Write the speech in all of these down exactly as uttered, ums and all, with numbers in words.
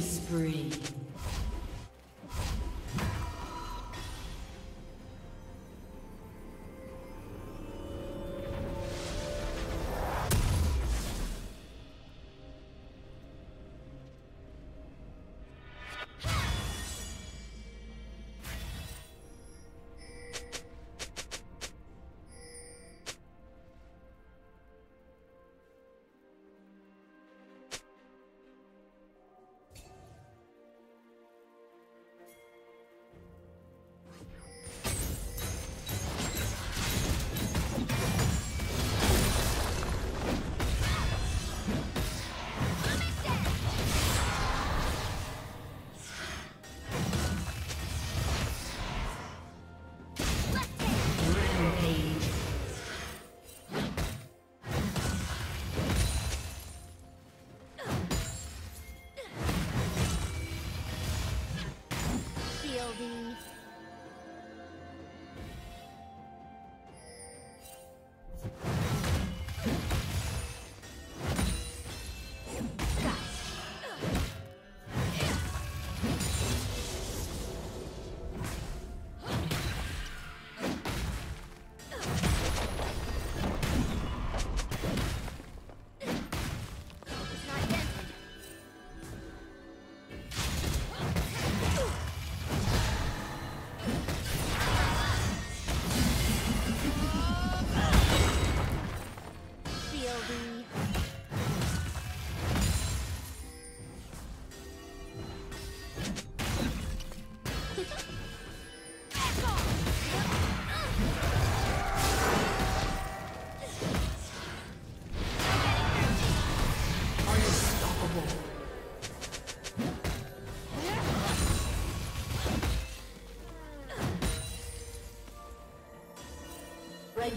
Spree. The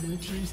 Blue team's